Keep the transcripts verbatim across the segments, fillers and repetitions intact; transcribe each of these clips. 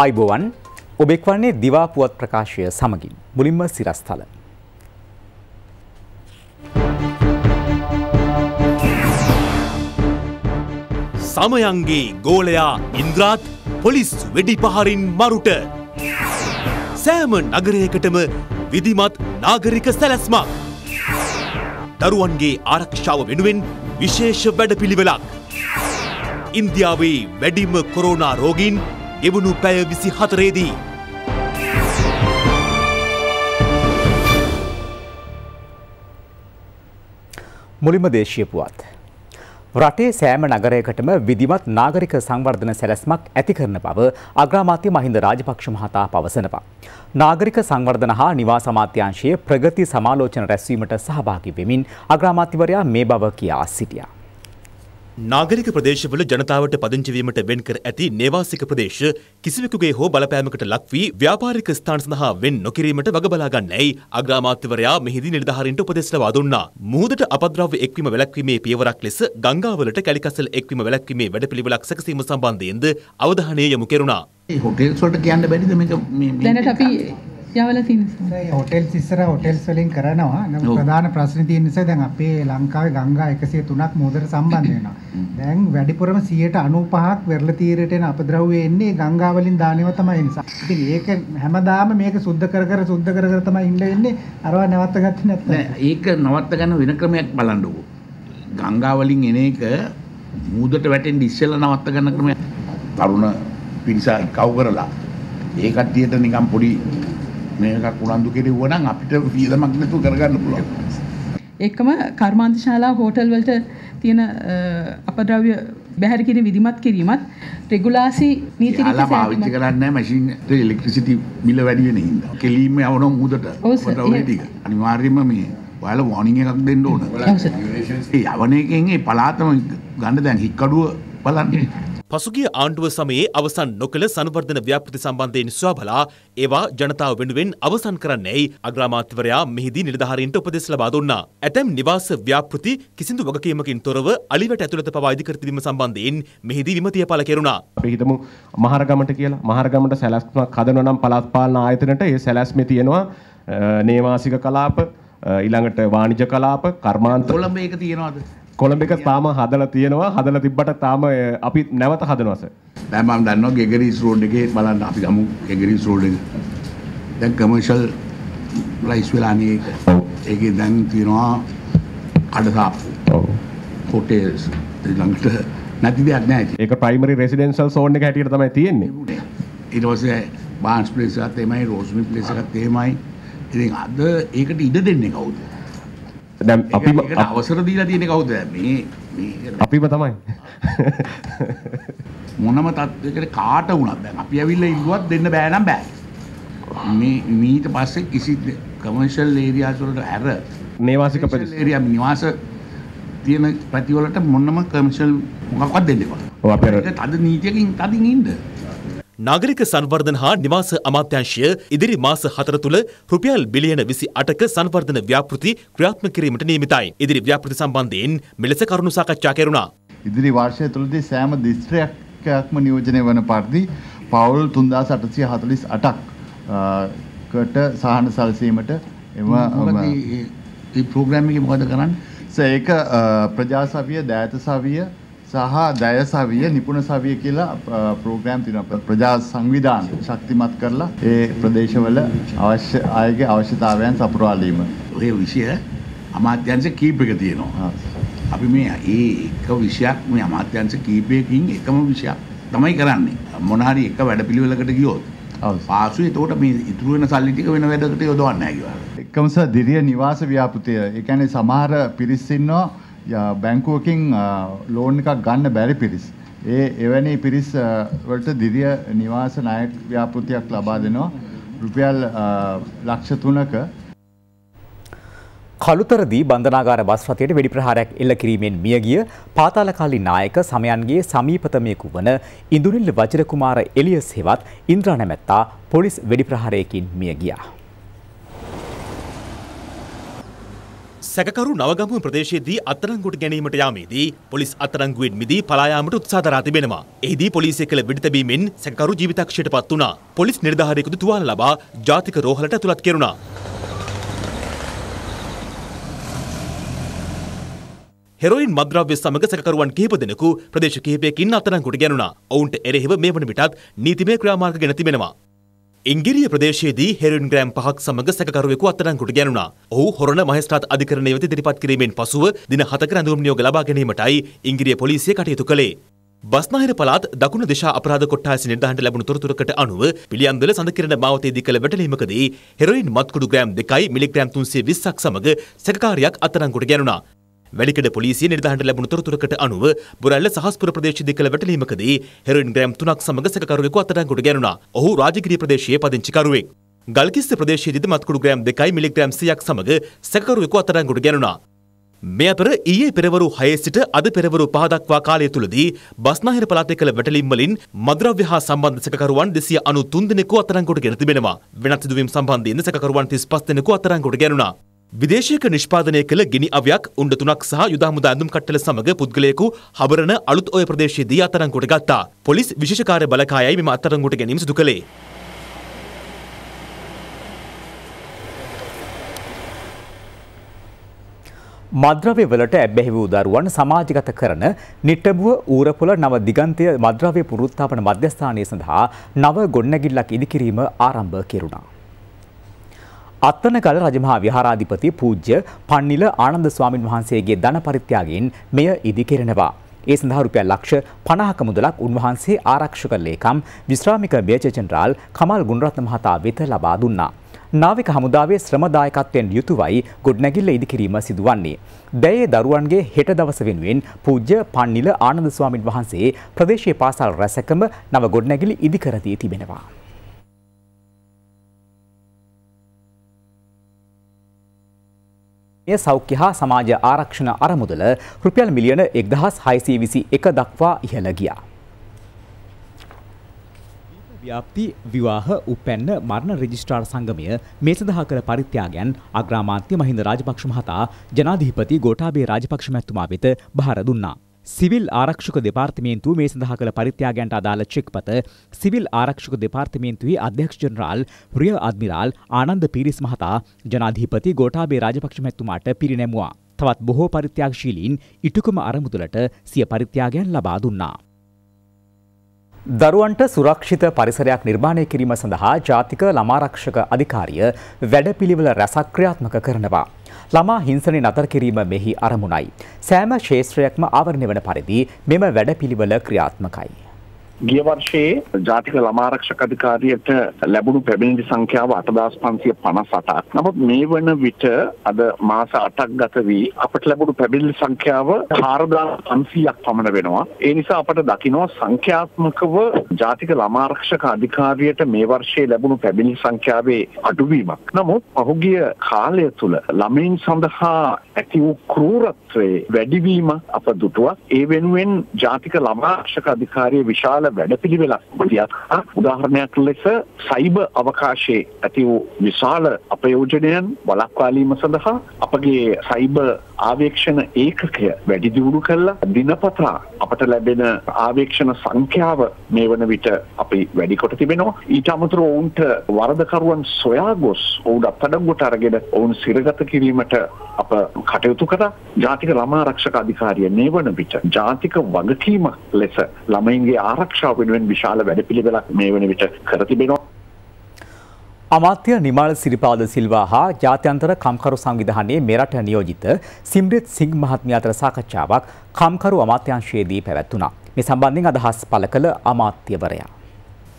आयुबोवन उपेक्षाने दिवापुवत प्रकाशीय सामग्री बुलिम्मा सिरास्थल सामयांगी गोलया इंद्रात police वेडिपहारिन मरुट Sam नगरयकटम विधिमत नागरिक सलस्मा दरुवन्गे आरक्षाव वेनुवेन विशेष වැඩපිළිවෙලක් ඉන්දියාවේ වැඩිම කොරෝනා රෝගීන් ගෙවුණු පැය විසිහතරේ දී මුලින්ම දේශීය පුවත් රටේ සෑම නගරයකටම විධිමත් නාගරික සංවර්ධන සැලැස්මක් ඇති කරන බව අග්‍රාමාත්‍ය මහින්ද රාජපක්ෂ මහතා පවසනවා. නාගරික සංවර්ධන හා නිවාස අමාත්‍යාංශයේ ප්‍රගති සමාලෝචන රැස්වීමට සහභාගී වෙමින් අග්‍රාමාත්‍යවරයා මේ බව කියා සිටියා. नागरिक प्रदेशवल जनतावट पदंचवीमट वेन्कर अति नेवासिक प्रदेश किसिवेकुगे हो बलपैमकट लक्वी व्यापारिक स्थान सदहा वेन नोकिरीमट वगबलागन्नैයි අග්‍රාමාත්‍යවරයා මෙහිදී නිලධාරීන්ට උපදේශනවා දුන්නා. මුහුදට අපද්‍රව්‍ය එක්වීම වැළැක්වීමේ පියවරක් ලෙස ගංගාවලට කැලිකසල් එක්වීම වැළැක්වීමේ වැඩපිළිවෙලක් සැකසීම සම්බන්ධයෙන්ද අවධානය යොමු කෙරුණා. මේ හොටෙල්ස් වලට කියන්න බැරිද මේක මේ දැනට අපි යවලා තියෙනවා. හොටෙල්ස් ඉස්සර හොටෙල්ස් වලින් කරනවා. නම් ප්‍රධාන ප්‍රශ්නේ තියෙන නිසා දැන් අපේ ලංකාවේ ගංගා එකසිය තුනක් මොහොතට සම්බන්ධ වෙනවා. දැන් වැඩිපුරම සියයට අනූපහක් වෙරළ තීරයට එන අපද්‍රව්‍ය එන්නේ ගංගා වලින් දානවා තමයි ඒ නිසා. ඉතින් ඒක හැමදාම මේක සුද්ධ කර කර සුද්ධ කර කර තමයි ඉන්න වෙන්නේ. අරවා නවත්ත ගත්තේ නැත්නම්. නෑ ඒක නවත්ත ගන්න වෙන ක්‍රමයක් බලන්නකෝ. ගංගා වලින් එන එක මොහොතට වැටෙන්න ඉස්සෙල්ලා නවත්ත ගන්න ක්‍රමයක්. තරුණ පිරිසක් කව කරලා ඒකට දිහට නිකන් පොඩි एकम कर्मांतशाला होटल वलट तीन अपद्रव्य बहर की विधिमत की रीमत रेगुलासी नीति रीति पाविच कराना मशीन तो इलेक्ट्रिसिटी मिल वाली नहीं के लिए मैं आवनो मुदत ऑटोमेटिक अनिवार्य में मैं वाला वार्निंग एक दिन दो ना ये आवने कहेंगे पलात में गांड दें हिकड़ू पलान පසුගිය ආණ්ඩුව සමයේ අවසන් නොකළ සංවර්ධන ව්‍යාපෘති සම්බන්ධයෙන් සුවබලා ඒවා ජනතාව වෙනුවෙන් අවසන් කරන්නයි අග්‍රාමාත්‍යවරයා මෙහිදී නිලධාරීන්ට උපදෙස් ලබා දුන්නා. ඇතැම් නිවාස ව්‍යාපෘති කිසිදු වගකීමකින් තොරව අලිවැට ඇතුළත පවා ඉදිකර තිබීම සම්බන්ධයෙන් මෙහිදී විමතිය පළ කෙරුණා. අපි හිතමු මහරගමට කියලා. මහරගමට සැලැස්මක් හදනවා නම් පළාත් පාලන ආයතනයට ඒ සැලැස්මේ තියෙනවා නේවාසික කලාප ඊළඟට වාණිජ කලාප කර්මාන්ත කොළඹ ඒක තියෙනවද? කොළඹ එක තාම හදලා තියෙනවා. හදලා තිබ්බට තාම අපි නැවත හදනවා සර්. දැන් මම දන්නවා ගෙගරිස් රෝඩ් එකේ බලන්න අපි ගමු ගෙගරිස් රෝඩ් එක. දැන් කමර්ෂල් ප්ලේස් වෙලා අනේ ඒකේ දැන් තියෙනවා කඩදාසි. ඔව්. හොටෙල්ස් ළඟට නැති දෙයක් නෑ. ඒක ප්‍රයිමරි රෙසිඩෙන්ෂල් සෝන් එක හැටියට තමයි තියෙන්නේ. ඊට පස්සේ බාන්ස් ප්ලේස් එකත් එමයි රෝස්මි ප්ලේස් එකත් එමයි. ඉතින් අද ඒකට ඉඩ දෙන්නේ කවුද? දැන් අපිම අවසර දීලා තියෙන කවුද මේ මේ අපිම තමයි මොනම තත්වයකට කාට වුණත් දැන් අපි ඇවිල්ලා ඉල්ලුවත් දෙන්න බෑ නම් බෑ මේ ඊට පස්සේ කිසි කොමර්ෂල් ඒරියාස් වලට හැර නේවාසික ප්‍රදේශ ඒරියා නිවාස තියෙන පැති වලට මොනම කොමර්ෂල් මොකක්වත් දෙන්න එපා. ඔව් අපේ තද නීතියකින් තදින් ඉන්න नागरिक संवर्धन हा निवास अमात्यांशय इदिरी मास हतर तुल रुपयाल बिलियन विसी अटक संवर्धन व्यापृति क्रियात्मक किरीमट नियमितයි. ඉදිරි ව්‍යාපෘති සම්බන්ධයෙන් මෙලෙස කරුණු සාකච්ඡා කෙරුණා. ඉදිරි වර්ෂය තුලදී සෑම දිස්ත්‍රික්කයක්ම නියෝජනය වන පරිදි පවුල් තුන් හදාස් අටසිය හතළිස් අටක් කට සහන සැලසීමට එම මේ ප්‍රෝග්‍රෑම් එකේ මොකද කරන්නේ? සර් ඒක ප්‍රජාසභිය දයතසභිය සහ දයසාවිය නිපුණසාවිය කියලා ප්‍රෝග්‍රෑම් තියෙනවා. ප්‍රජා සංවිධාන ශක්තිමත් කරලා ඒ ප්‍රදේශවල අවශ්‍ය ආයගේ අවශ්‍යතාවයන් සපුරා ගැනීම. ඔය විෂය අමාත්‍යාංශ කීපයක තියෙනවා. අපි මේ ඒ එක විෂයක් මේ අමාත්‍යාංශ කීපයකින් එකම විෂයක් තමයි කරන්නේ. මොන හරි එක වැඩපිළිවෙලකට ගියොත් පාසු එතකොට මේ ඉතුරු වෙන සල්ලි ටික වෙන වැඩකට යොදවන්නේ නැහැ කියලා. එකම සහ දිරිය නිවාස ව්‍යාපෘතිය. ඒ කියන්නේ සමහර පිරිස් ඉන්නවා बैंकुवकिन लोन का गन्न बैरी पिरिस ये एवनी पिरिस वर्त दिव्य निवास नायक व्यापृतिक लबा देना रुपया लक्ष तुनक खलुतरदी बंधनागार बस रथයට වෙඩි ප්‍රහාරයක් එල්ල කිරීමෙන් මිය ගිය පාතාලකාලී නායක සමයන්ගේ සමීපතමයෙකු වන ඉඳුනිල් වජිරකුමාර එලියස් හෙවත් ඉන්ද්‍රා නැමැත්තා පොලිස් වෙඩි ප්‍රහාරයකින් මිය ගියා. සැකකරු නවගමුව ප්‍රදේශයේදී අත්අඩංගුවට ගැනීමට යාමේදී පොලිස් අත්අඩංගුවෙන් මිදී පලා යාමට උත්සාහ දරා තිබෙනවා. එෙහිදී පොලිසිය කළ වෙඩිතැබීමෙන් සැකකරු ජීවිතක්ෂයටපත් වුණා. පොලිස් නිලධාරියෙකුද තුවාල ලබා ජාතික රෝහලට ඇතුළත් කෙරුණා. හෙරොයින් මද්‍රව්‍ය සමග සැකකරුවන් කිහිප දෙනෙකු ප්‍රදේශ කිහිපයකින් අත්අඩංගුවට ගැනුණා. ඔවුන්ට එරෙහිව මේ වන විටත් නීතිමය ක්‍රියාමාර්ග ගෙන තිබෙනවා. इंगिरिया प्रदेश हेरोइन ग्राम पहक समग्र सकु अत्तडंगुවට ගැනුණා. ඔහු හොරණ මහේස්ත්‍රාත් අධිකරණය වෙත ඉදිරිපත් කිරීමෙන් පසුව දින හතක රැඳවුම් නියෝග ලබා ගැනීමටයි ඉංගිරිය පොලිසිය කටයුතු කළේ. බස්නාහිර පළාත් දකුණු දිශා අපරාධ කොට්ඨාසයේ නිර්දාරණයට ලැබුණු තොරතුරකට අනුව පිළියන්දල සඳකිරණ මාවතේදී කළ වැටලීමකදී හෙරොයින් මත්කුඩු ග්‍රෑම් දෙකයි මිලිග්‍රෑම් තුන්සිය විස්සක් සමග සැකකාරියක් අත්අඩංගුවට ගැනුණා. වැලිකඩ පොලිසිය නිර්දාරණයට ලැබුණු තොරතුරකට අනුව බොරැල්ල සහස්පුර ප්‍රදේශයේදී කළ වැටලීමකදී හෙරොයින් ග්‍රෑම් තුනක් සමග සැකකරුවෙකු අත්අඩංගුවට ගැනුණා. ඔහු රාජගිරිය ප්‍රදේශයේ පදිංචි කරුවෙක්. ගල්කිස්ස ප්‍රදේශයේදී මත්කුඩු ග්‍රෑම් දෙකයි මිලිග්‍රෑම් සියයක් සමග සැකකරුවෙකු අත්අඩංගුවට ගැනුණා. මේ අතර ඊයේ පෙරවරු හයේ සිට අද පෙරවරු පහ දක්වා කාලය තුලදී බස්නාහිර පළාතේ කළ වැටලීම් වලින් මද්‍රව්‍ය හා සම්බන්ධ සැකකරුවන් දෙසිය අනූ තුන් දෙනෙකු අත්අඩංගුවට ගෙන තිබෙනවා. වෙනත් සිදුවීම් සම්බන්ධයෙන් සැකකරුවන් තිස්පස් දෙනෙකු අත්අඩංගුවට ගැනුණා. विदेशीय निष्पादने कल गिनी अव्याक उंड तुनक सह युद्ध मुदा अंदुम कट्टल समग पुद्गलेकु हबरन अलुत ओय प्रदेश दी अतरंगुट गत्ता पोलिस विशेष कार्य बलकायई मेम अतरंगुट गनीम सुदुकले मद्रव्य वलट ඇබ්බැහි වූ දරුවන් සමාජගත කරන නිට්ටඹුව ඌරපොළ නව දිගන්තය मद्रव्य පුනරුත්ථාපන මධ්‍යස්ථානය සඳහා නව ගොඩනැගිල්ලක් ඉදිකිරීම ආරම්භ කෙරුණා. අත්තනකල රජමහා විහාරාධිපති පූජ්‍ය පන්නිල ආනන්ද ස්වාමින් වහන්සේගේ ධන පරිත්‍යාගයෙන් මෙය ඉදිකෙරෙනවා. ඒ සඳහා රුපියල් ලක්ෂ පනහක මුදලක් උන්වහන්සේ ආරක්ෂක ලේකම් විශ්‍රාමික මේජර් ජෙනරාල් කමල් ගුණරත්න මහතා වෙත ලබා දුන්නා. නාවික හමුදාවේ ශ්‍රමදායකත්වයෙන් යුතුවයි ගොඩනැගිල්ල ඉදිකිරීම සිදුවන්නේ. දැයේ දරුවන්ගේ හෙට දවස වෙනුවෙන් පූජ්‍ය පන්නිල ආනන්ද ස්වාමින් වහන්සේ ප්‍රදේශීය පාසල් රැසකම නව ගොඩනැගිලි ඉදිකර දී තිබෙනවා. ये सौख्य हा समाज आरक्षण आरमुदल रुपया मिलियन एक दहास हाई सी वी सी एक दक्वा यह लगिया व्याप्ति विवाह उपेन्न मरण रजिस्ट्रार संगमय मेसदहा कर परित्यागयन अग्रामांत्य महिंद राजपक्ष महता जनाधिपति गोटाबे राजपक्ष महतुमा वेत भार दुन्ना. सिविल आरक्षक देपार्तमेंतु में सदहा कल परित्यागयन्ट अदाल चेक पत सिविल आरक्षक देपार्तमेंतुवे अध्यक्ष general rear admiral Ananda Peiris महता जनाधिपति गोटाबे राजपक्ष महतुमाट पिरिनेमुवा. तवत् बोहो परित्यागशीलीन इटुकुम अरमुदुलट सिय परित्यागयन लबा दुन्ना. දරුවන්ට සුරක්ෂිත පරිසරයක් නිර්මාණය කිරීම සඳහා ජාතික ළමා ආරක්ෂක අධිකාරිය වැඩපිළිවෙල රැසක් ක්‍රියාත්මක කරනවා. ළමා හිංසනය නතර කිරීම මෙහි අරමුණයි. සෑම ක්ෂේත්‍රයක්ම ආවරණය වන පරිදි මෙම වැඩපිළිවෙල ක්‍රියාත්මකයි. ගිය වර්ෂයේ ජාතික ළමා ආරක්ෂක අධිකාරියට ලැබුණු පැමිණිලි සංඛ්‍යාව අට හଜାର පන්සිය පනස් අටක්. නමුත් මේ වන විට අද මාස අටක් ගත වී අපට ලැබුණු පැමිණිලි සංඛ්‍යාව හාරදාස් පන්සියයක් පමණ වෙනවා. ඒ නිසා අපට දකිනවා සංඛ්‍යාත්මකව ජාතික ළමා ආරක්ෂක අධිකාරියට මේ වර්ෂයේ ලැබුණු පැමිණිලි සංඛ්‍යාවේ අඩුවීමක්. නමුත් පහුගිය කාලය තුල ළමයින් සඳහා ඇති වූ ක්‍රූරත්වයේ වැඩිවීම අප දුටුවා. ඒ වෙනුවෙන් ජාතික ළමා ආරක්ෂක අධිකාරිය විශාල වැඩපිළිවෙලක් ගියත් උදාහරණයක් ලෙස සයිබර් අවකාශයේ ඇති වූ විශාල අපයෝජනයන් වළක්වා ගැනීම සඳහා අපගේ සයිබර් ආවේක්ෂණ ඒකකය වැඩි දියුණු කළා. දිනපතා අපට ලැබෙන ආවේක්ෂණ සංඛ්‍යාව මේ වන විට අපි වැඩි කොට තිබෙනවා. ඊට අමතරව ඔවුන්ට වරදකරුවන් සොයා ගොස් ඔවුන් අත්අඩංගුවට අරගෙන ඔවුන් සිරගත කිරීමට අප කටයුතු කළා. ජාතික ළමා ආරක්ෂක අධිකාරිය මේ වන විට ජාතික වගකීම ලෙස ළමයින්ගේ ආරක්ෂාව වෙනුවෙන් විශාල වැඩපිළිවෙලක් මේ වන විට කර තිබෙනවා. අමාත්‍ය නිමාල් සිරිපාද සිල්වා හා ජාත්‍යන්තර කම්කරු සංවිධානයේ මෙරට නියෝජිත සිම්රිත් සිං මහත්මිය අතර සාකච්ඡාවක් කම්කරු අමාත්‍යාංශයේදී පැවැත්ුණා. මේ සම්බන්ධයෙන් අදහස් පළ කළ අමාත්‍යවරයා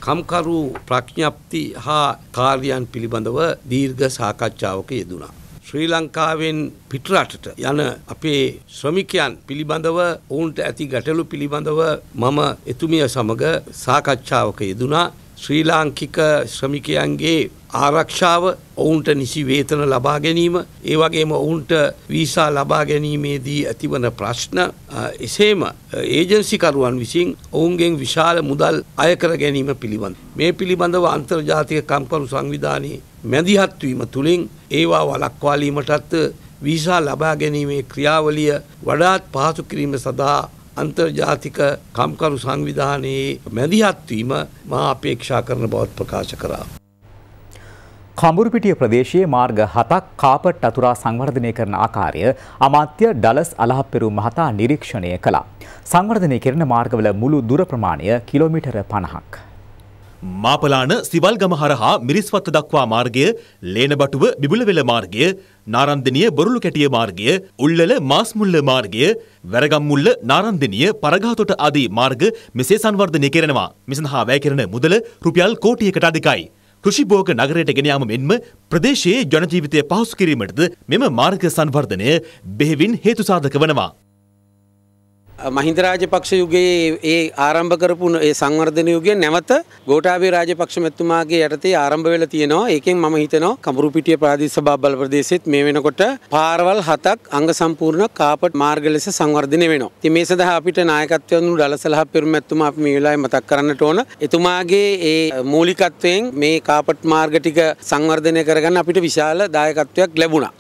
කම්කරු ප්‍රඥප්ති හා කාර්යයන් පිළිබඳව දීර්ඝ සාකච්ඡාවක යෙදුණා. ශ්‍රී ලංකාවෙන් පිටරටට යන අපේ ශ්‍රමිකයන් පිළිබඳව ඔවුන්ට ඇති ගැටලු පිළිබඳව මම එතුමිය සමග සාකච්ඡාවක යෙදුණා. ශ්‍රී ලාංකික ශ්‍රමිකයන්ගේ ආරක්ෂාව ඔවුන්ට නිසි වේතන ලබා ගැනීම, ඒ වගේම ඔවුන්ට වීසා ලබා ගැනීමේදී ඇතිවන ප්‍රශ්න, එසේම ඒජන්සිකරුවන් විසින් ඔවුන්ගෙන් විශාල මුදල් අය කර ගැනීම පිළිබඳ මේ පිළිබඳව අන්තර්ජාතික කම්කරු සංවිධානයේ මැදිහත් වීම තුලින් ඒවා වළක්වාලීමටත් වීසා ලබා ගැනීමේ ක්‍රියාවලිය වඩාත් පහසු කිරීම සඳහා අන්තර්ජාතික කම්කරු සංවිධානයේ මැදිහත් වීම මා අපේක්ෂා කරන බවත් ප්‍රකාශ කරා. කඹුරුපිටිය ප්‍රදේශයේ මාර්ග හතක් කාපට් අතුරා සංවර්ධනය කරන ආකාරය අමාත්‍ය ඩලස් අලහප්පෙරු මහතා නිරීක්ෂණය කළා. සංවර්ධනය කරන මාර්ගවල මුළු දුර ප්‍රමාණය කිලෝමීටර පනහක්. මාපලාන සිවල්ගම හරහා මිරිස්වත්ත දක්වා මාර්ගය, ලේනබටුව බිබුලවෙල මාර්ගය, නාරන්දනිය බොරුළු කැටිය මාර්ගය, උල්ලල මාස්මුල්ල මාර්ගය, වැරගම්මුල්ල නාරන්දනිය පරගාතොට ආදී මාර්ග මෙසේ සංවර්ධනය කරනවා. මිසඳහා වැය කරන මුදල රුපියල් කෝටියකට අධිකයි. කුෂිභෝග නගරයට ගෙන යාම මෙන්ම ප්‍රදේශයේ ජනජීවිතය පහසු කිරීමටද මෙම මාර්ග සංවර්ධනය බෙහෙවින් හේතු සාධක වනවා. මහින්ද රාජපක්ෂ යුගයේ ඒ ආරම්භ කරපු ඒ සංවර්ධන යුගය නැවත ගෝඨාභය රාජපක්ෂ මැතිතුමාගේ යටතේ ආරම්භ වෙලා තියෙනවා. ඒකෙන් මම හිතනවා කඹුරුපිටිය ප්‍රාදේශ සභා බල ප්‍රදේශෙත් මේ වෙනකොට පාරවල් හතක් අංග සම්පූර්ණ කාපට් මාර්ග ලෙස සංවර්ධනය වෙනවා. ඉතින් මේ සඳහා අපිට නායකත්වය දුන්නු ඩලසලහ පෙරු මැතිතුමා අපි මේ වෙලාවේ මතක් කරන්නට ඕන. එතුමාගේ ඒ මූලිකත්වයෙන් මේ කාපට් මාර්ග ටික සංවර්ධනය කරගන්න අපිට විශාල දායකත්වයක් ලැබුණා.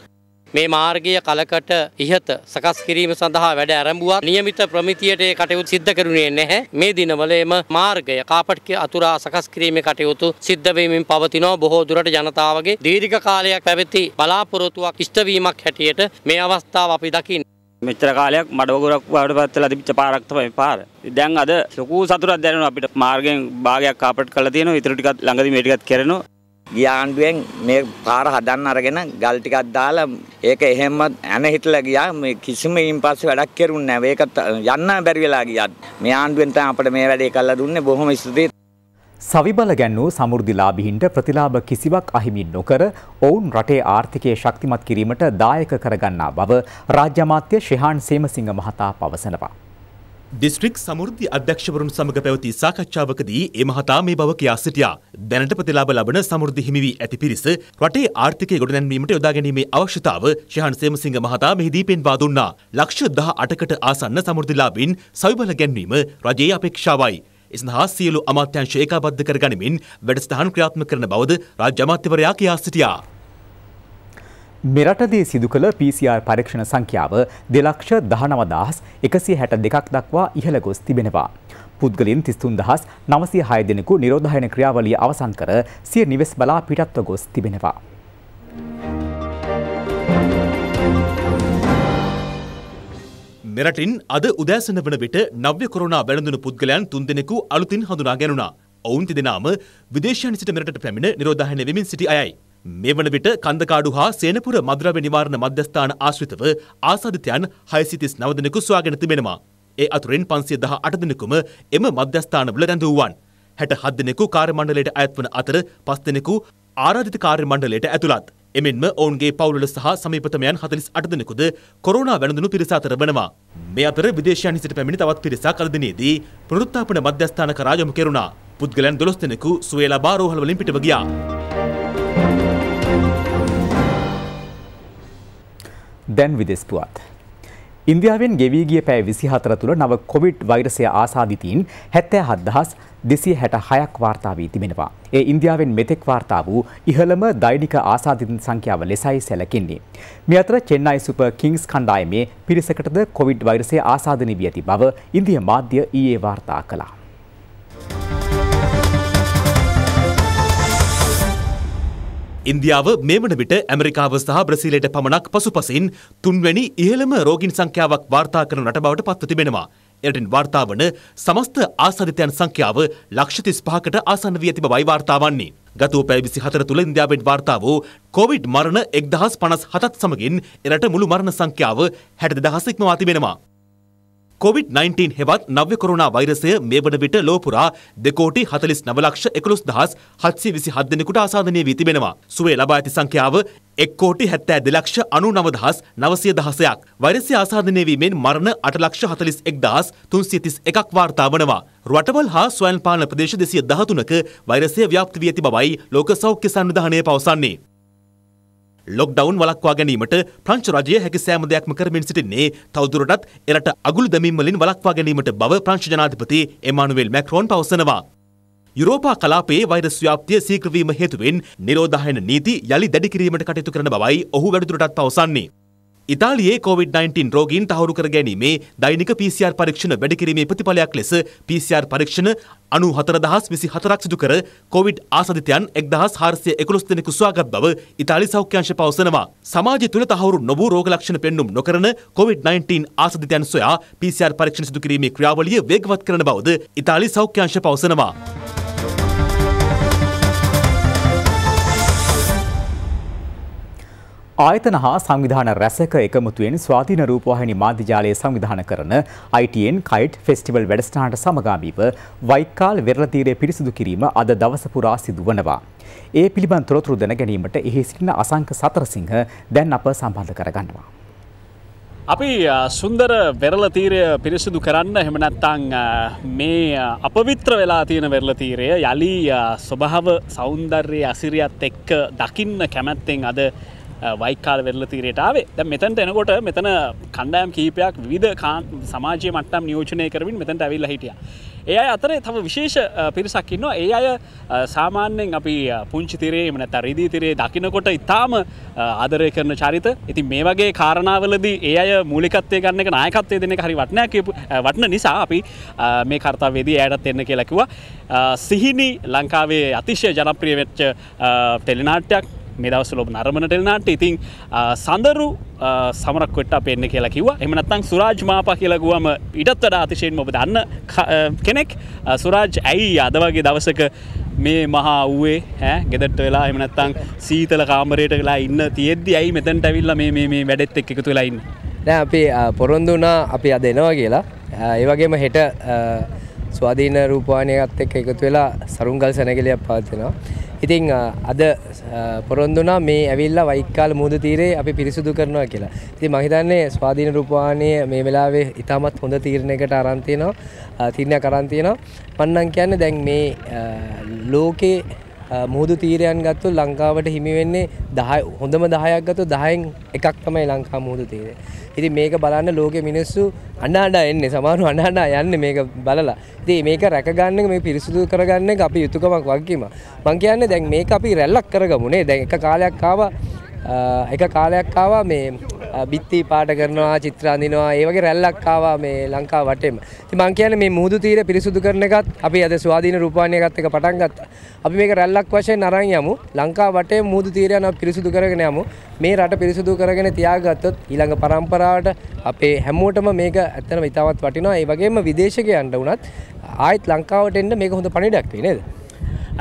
මේ මාර්ගය කලකට ඉහත සකස් කිරීම සඳහා වැඩ ආරම්භුවා. નિયમિત ප්‍රමිතියට ඒ කටයුතු සිද්ධ කරුණේ නැහැ. මේ දිනවලම මාර්ගය කාපට් අතුරා සකස් කිරීමේ කටයුතු සිද්ධ වෙමින් පවතිනවා. බොහෝ දුරට ජනතාවගේ දීර්ඝ කාලයක් පැවති බලාපොරොත්තුවක් ඉෂ්ට වීමක් හැටියට මේ අවස්ථාව අපි දකින්නේ. මෙච්චර කාලයක් මඩවගුරක් වඩපත් වෙලා තිබිච්ච පාරක් තමයි පාර. දැන් අද ලොකු සතුටක් දැනෙනවා අපිට. මාර්ගයෙන් භාගයක් කාපට් කරලා තියෙනවා. ඊටු ටිකක් ළඟදී මේ ටිකක් කරනවා. ගියාන්ඩුවෙන් මේ පාර හදන්න අරගෙන ගල් ටිකක් දාලා ඒක එහෙම ඇන හිටලා ගියා. මේ කිසිම ඊම්පස්සේ වැඩක් කෙරුන්නේ නැහැ. ඒක යන්න බැරි වෙලා ගියා. මේ ආණ්ඩුවෙන් තමයි අපිට මේ වැඩේ කළා දුන්නේ. බොහොම ස්තුතියි. සවිබල ගැන්වූ සමෘද්ධිලාභීන්ට ප්‍රතිලාභ කිසිවක් අහිමි නොකර ඔවුන් රටේ ආර්ථිකය ශක්තිමත් කිරීමට දායක කරගන්නා බව රාජ්‍ය අමාත්‍ය ශිහාන් සේමසිංහ මහතා පවසනවා. දිස්ත්‍රික් සමෘද්ධි අධ්‍යක්ෂවරුන් සමග පැවති සාකච්ඡාවකදී ඒ මහතා මේ බව කියා සිටියා. දැනට ප්‍රතිලාභ ලබන සමෘද්ධි හිමි වී ඇති පිරිස රටේ ආර්ථිකය ගොඩනැන්වීමට යොදා ගැනීමේ අවශ්‍යතාව ශිහාන් සේමසිංහ මහතා මෙහිදී පෙන්වා දුන්නා. ලක්ෂ දහ අටකට ආසන්න සමෘද්ධිලාභීන් සවිබල ගැන්වීම රජයේ අපේක්ෂාවයි. ඒ සඳහා සියලු අමාත්‍යාංශ ඒකාබද්ධ කරගනිමින් වැඩසටහන් ක්‍රියාත්මක කරන බවද රාජ්‍ය අමාත්‍යවරයා කියා සිටියා. මෙරටදී සිදු කළ පී සී ආර් පරීක්ෂණ සංඛ්‍යාව දෙලක්ෂ දහනවදාහස් එකසිය හැට දෙකක් දක්වා ඉහළ ගොස් තිබෙනවා. පුද්ගලින් තිස්තුන් දහස් නවසිය හය දෙනෙකු නිරෝධායන ක්‍රියාවලිය අවසන් කර සිය නිවෙස් බලා පිටත්ව ගොස් තිබෙනවා. මෙරටින් අද උදෑසන වන විට නව්‍ය කොරෝනා වැළඳුණු පුද්ගලයන් තුන් දෙනෙකු අලුතින් හඳුනා ගැනුණා. ඔවුන් තිදෙනාම විදේශයන් සිට මෙරටට පැමිණ නිරෝධායන වෙමින් සිටි අයයි. මේ වන විට කන්දකාඩු හා සේනපුර මද්‍රව්‍ය නිවාරණ මධ්‍යස්ථාන ආශ්‍රිතව ආසාදිතයන් හයසිය තිස් නව දෙනෙකු සොයාගෙන තිබෙනවා. ඒ අතුරින් පන්සිය දහ අට දෙනෙකුම එම මධ්‍යස්ථානවල රැඳී වූවන්. හැට හත් දෙනෙකු කාර්ය මණ්ඩලයට අයත් වන අතර පස් දෙනෙකු ආරාධිත කාර්ය මණ්ඩලයට ඇතුළත්. එමෙන්ම ඔවුන්ගේ පවුල්වල සහ සමීපතමයන් හතලිස් අට දෙනෙකුද කොරෝනා වැළඳුණු පිරිස අතර වෙනවා. මේ අතර විදේශයන් සිට පැමිණි තවත් පිරිසක් අද දිනේදී පුනරුත්ථාපන මධ්‍යස්ථාන කරා යොමු කෙරුණා. පුද්ගලයන් දොළොස් දෙනෙකු සුවේ ලබා රෝහල් වලින් පිටව ගියා. දැන් විදෙස් පුවත්. ඉන්දියාවෙන් ගෙවී ගිය පැය විසිහතර තුළ නව කොවිඩ් වෛරසය ආසාදිතීන් හැත්තෑ හත් දහස් දෙසිය හැට හයක් වාර්තා වී තිබෙනවා. ඒ ඉන්දියාවෙන් මෙතෙක් වාර්තා වූ ඉහළම දෛනික ආසාදිතින් සංඛ්‍යාව ලෙසයි සැලකෙන්නේ. මේ අතර චෙන්නයි සුපර් කිංග්ස් කණ්ඩායමේ පිරිසකටද කොවිඩ් වෛරසය ආසාදනය වී ඇති බව ඉන්දියා මාධ්‍ය ඊයේ වාර්තා කළා. ඉන්දියාව මේ වන විට ඇමරිකාව සහ බ්‍රසීලයට පමණක් පසුපසින් තුන්වැනි ඉහළම රෝගීන් සංඛ්‍යාවක් වාර්තා කරන රට බවට පත්ව තිබෙනවා. එරටින් වාර්තා වන සමස්ත ආසාදිතයන් සංඛ්‍යාව ලක්ෂ තිස් පහකට ආසන්න වී ඇති බවයි වාර්තා වන්නේ. ගතවූ පැය විසිහතර තුළ ඉන්දියාවෙන් වාර්තා වූ කොවිඩ් මරණ එක්දහස් පනස් හතත් සමගින් එරට මුළු මරණ සංඛ්‍යාව හැට දහස් ඉක්මවා තිබෙනවා. කොවිඩ් නයින්ටීන් හෙවත් නව්‍ය කොරෝනා වෛරසය මේ වන විට ලෝ පුරා දෙකෝටි හතලිස් නව ලක්ෂ එකොළොස් දහස් හත්සිය විසි හත දෙනෙකුට ආසාදනය වී තිබෙනවා. සුවය ලබා ඇති සංඛ්‍යාව එක් කෝටි හැත්තෑ දෙලක්ෂ අනූ නව දහස් නවසිය දහසයක්. වෛරසය ආසාදනය වීමෙන් මරණ අට ලක්ෂ හතලිස් එක් දහස් තුන්සිය තිස් එකක් වාර්තා වනවා. රටවල් හා ස්වයංපාලන ප්‍රදේශ දෙසිය දහතුනක වෛරසය ව්‍යාප්ත වී ඇති බවයි ලෝක සෞඛ්‍ය සංවිධානය පවසන්නේ. ලොක්ඩවුන් වලක්වා ගැනීමට ප්‍රංශ රජය හැකි සෑම දෙයක්ම කරමින් සිටින්නේ තවදුරටත් එරට අගුළු දැමීම් වලින් වලක්වා ගැනීමට බව ප්‍රංශ ජනාධිපති එමානුවෙල් මැක්‍රෝන් පවසනවා. යුරෝපා කලාපයේ වෛරස් ව්‍යාප්තිය සීඝ්‍ර වීම හේතුවෙන් නිරෝධායන නීති යලි දැඩි කිරීමට කටයුතු කරන බවයි ඔහු වැඩිදුරටත් පවසන්නේ. ඉතාලියේ COVID नाइन्टीन රෝගීන් තහවුරු කර ගැනීමේ දෛනික P C R පරීක්ෂණ වැඩි කිරීමේ ප්‍රතිඵලයක් ලෙස P C R පරීක්ෂණ අනූ හතර දහස් විසි හතරක් සිදු කර කොවිඩ් ආසාදිතයන් එක් දහස් හාරසිය එකොළොස් දෙනෙකු සුවාගත් බව ඉතාලි සෞඛ්‍යාංශ පවසනවා. සමාජය තුළ තහවුරු නොවූ රෝග ලක්ෂණ පෙන්නුම් නොකරන COVID नाइन्टीन ආසාදිතයන් සොයා P C R පරීක්ෂණ සිදු කිරීමේ ක්‍රියාවලිය වේගවත් කරන බවද ඉතාලි සෞඛ්‍යාංශ පවසනවා. आयतन संविधान रसक एकमुत्वेन स्वाधीन रूपवाहिनी माध्यजालय संविधान करन I T N kite festival वेडस्टानट समगामीव वैकाल विरलतीरे पिरिसुदु किरीम अद दवस पुरा सिदु वनवा ए पिलिबंध तोरतुरु दन ගැනීමට එහි සිටින අසංක සතරසිංහ දැන් අප සම්බන්ධ කරගන්නවා. අපි සුන්දර වෙරළතීරය පිරිසිදු කරන්න එහෙම නැත්නම් මේ අපවිත්‍ර වෙලා තියෙන වෙරළතීරය යලි ස්වභාව సౌందර්යය අසිරියත් එක්ක දකින්න කැමැත්තෙන් අද වයිකාල් වෙරළතීරයට ආවේ. දැන් මෙතනට එනකොට මෙතන කණ්ඩායම් කීපයක් විවිධ සමාජීය මට්ටම් නියෝජනය කරමින් මෙතනට අවිල්ලා හිටියා. ඒ අය අතරේ තව විශේෂ පිරිසක් ඉන්නවා. ඒ අය සාමාන්‍යයෙන් අපි පුංචි තීරේ එහෙම නැත්නම් රිදී තීරේ දකින්නකොට ඉතාම ආදරය කරන චරිත. ඉතින් මේ වගේ කාරණාවලදී ඒ අය මූලිකත්වයේ ගන්න එක නායකත්වයේ දෙන එක හරි වටිනා කියපු වටින නිසා අපි මේ කාර්යවේදී ඇයටත් එන්න කියලා කිව්වා. සිහිනි ලංකාවේ අතිශය ජනප්‍රිය වෙච්ච ටෙලිනාට්‍යයක් මේ දවස්වල ඔබ නරඹන ටෙලිනාට්‍ය. ඉතින් සඳරු සමරක් කොට්ට අපේ එන්න කියලා කිව්වා. එහෙම නැත්නම් සුරාජ් මාපා කියලා ගුවම ඊටත් වඩා අතිශයින්ම ඔබ දන්න කෙනෙක්. සුරාජ් ඇයි අද වගේ දවසක මේ මහා ඌවේ ඈ ගෙදරට වෙලා එහෙම නැත්නම් සීතල කාමරයට ගලා ඉන්න තියෙද්දි ඇයි මෙතනට ඇවිල්ලා මේ මේ මේ වැඩෙත් එක්ක එකතු වෙලා ඉන්නේ? දැන් අපි පොරොන්දු වුණා අපි අද එනවා කියලා. ඒ වගේම හෙට ස්වාධීන රූපවාහිනියත් එක්ක එකතු වෙලා සරුංගල් සැනගලියක් පවත්වනවා. ඉතින් අද පොරොන්දුනා මේ ඇවිල්ලා වයිකාල් මුහුද තීරේ අපි පිරිසුදු කරනවා කියලා. ඉතින් මම හිතන්නේ ස්වාධීන රූපවාහිනිය මේ වෙලාවේ ඉතාමත් හොඳ තීරණයකට අරන් තියෙනවා තීරණයක් අරන් තියෙනවා. මන්නම් කියන්නේ දැන් මේ ලෝකේ මුහුදු තීරයන් ගත්තොත් ලංකාවට හිමි වෙන්නේ දහ හොඳම දහයක් ගත්තොත් දහෙන් එකක් තමයි ලංකා මුහුදු තීරය. ඉතින් මේක බලන්න ලෝකයේ මිනිස්සු අඬ අඬ එන්නේ සමහරව අඬ අඬ යන්නේ මේක බලලා. ඉතින් මේක රැකගන්න එක මේ පිරිසුදු කරගන්න එක අපි යුතුයකමක් වගකීමක්. මම කියන්නේ දැන් මේක අපි රැල්ලක් කරගමු නේ. දැන් එක කාලයක් ආවා එක කාලයක් ආවා මේ බිත්ති පාට කරනවා චිත්‍ර අඳිනවා ඒ වගේ රැල්ලක් ආවා මේ ලංකාව වටේම. ඉතින් මම කියන්නේ මේ මුහුදු තීරය පිරිසුදු කරන එකත් අපි අද ස්වාධීන රූපවාහිනියකත් එක පටන් ගත්තා. අපි මේක රැල්ලක් වශයෙන් අරන් යමු. ලංකාව වටේ මුහුදු තීරයන අපි පිරිසුදු කරගෙන යමු. මේ රට පිරිසුදු කරගෙන තියාගත්තොත් ඊළඟ පරම්පරාවට අපේ හැමෝටම මේක ඇත්තටම ඉතාමත් වටිනවා. ඒ වගේම විදේශිකයන්ට උනත් ආයෙත් ලංකාවට එන්න මේක හොඳ පණිඩක් වෙයි නේද?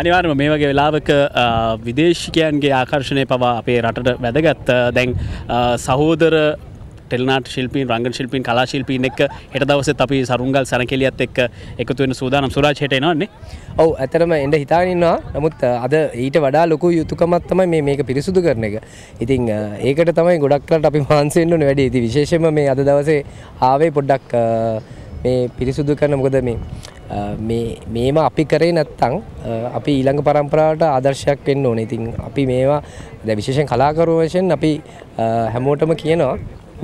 අනිවාර්යම මේ වගේ වෙලාවක විදේශිකයන්ගේ ආකර්ෂණය පවා අපේ රටට වැදගත්. දැන් සහෝදර ටෙලිනාට්‍ය ශිල්පීන් රංගන ශිල්පීන් කලා ශිල්පීන් එක්ක හෙට දවසෙත් අපි සරුංගල් සනකෙලියත් එක්ක එකතු වෙන සූදානම්. සුරාජ් හෙට එනවන්නේ? ඔව් ඇත්තටම එන්න හිතාගෙන ඉන්නවා. නමුත් අද ඊට වඩා ලොකු යුතුයකමක් තමයි මේ මේක පිරිසුදු කරන එක. ඉතින් ඒකට තමයි ගොඩක් වෙලාවට අපි මහන්සි වෙන්න ඕනේ වැඩි. ඉතින් විශේෂයෙන්ම මේ අද දවසේ ආවේ පොඩ්ඩක් මේ පිරිසුදු කරන මොකද මේ මේ මේවා අපි කරේ නැත්නම් අපි ඊළඟ පරම්පරාවට ආදර්ශයක් වෙන්න ඕනේ. ඉතින් අපි මේවා දැන් විශේෂයෙන් කලාකරුවෝ වශයෙන් අපි හැමෝටම කියනවා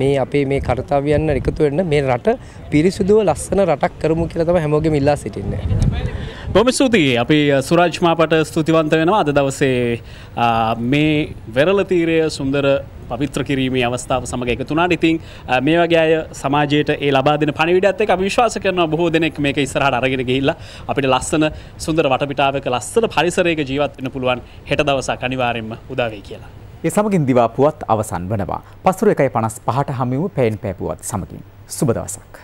මේ අපේ මේ කාර්යයන් එකතු වෙන්න මේ රට පිරිසුදුව ලස්සන රටක් කරමු කියලා තමයි හැමෝගෙම ඉල්ලා සිටින්නේ. බොහොම ස්තුතියි. අපි සුරාජ් මාපට ස්තුතිවන්ත වෙනවා. අද දවසේ මේ වෙරළ තීරය සුන්දර පවිත්‍ර කිරීමේ අවස්ථාව සමග එකතු වුණාට ඉතින් මේ වගේ අය සමාජයට ඒ ලබා දෙන පණිවිඩයත් එක්ක අපි විශ්වාස කරනවා බොහෝ දෙනෙක් මේක ඉස්සරහට අරගෙන ගිහිල්ලා අපිට ලස්සන සුන්දර වටපිටාවක ලස්සන පරිසරයක ජීවත් වෙන්න පුළුවන් හෙට දවසක් අනිවාර්යයෙන්ම උදා වෙයි කියලා. ඒ සමගින් දිවා පුවත් අවසන් වෙනවා. පසුර එකයි පනස් පහට හමු වූ පෑන් පෑපුවත් සමගින් සුබ දවසක්.